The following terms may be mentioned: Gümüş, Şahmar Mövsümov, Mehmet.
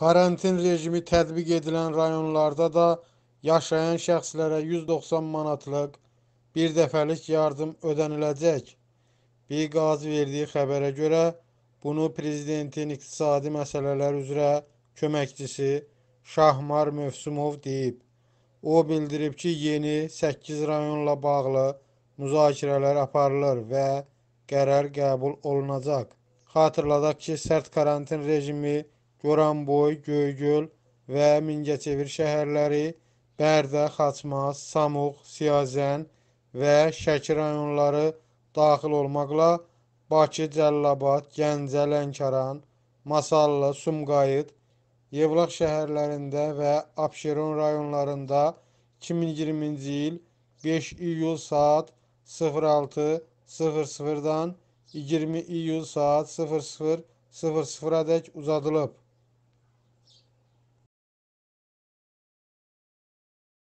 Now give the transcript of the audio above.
Karantin rejimi tətbiq edilən rayonlarda da yaşayan şəxslərə 190 manatlıq bir dəfəlik yardım ödəniləcək. Biqaz verdiyi xəbərə görə bunu Prezidentin iqtisadi məsələlər üzrə köməkçisi Şahmar Mövsümov deyib. O bildirib ki, yeni 8 rayonla bağlı müzakirələr aparılır və qərar qəbul olunacaq. Xatırladaq ki, sərt karantin rejimi Goranboy, Göygöl və Mingəçevir şəhərləri, Bərdə, Xaçmaz, Samux, Siyazən və Şəki rayonları daxil olmaqla Bakı, Cəlilabad, Gəncə, Lənkəran, Masallı, Sumqayıt, Yevlax şəhərlərində və Abşeron rayonlarında 2020-ci il 5 iyul saat 06:00-dan 20 iyul saat 00:00-a dək uzadılıb.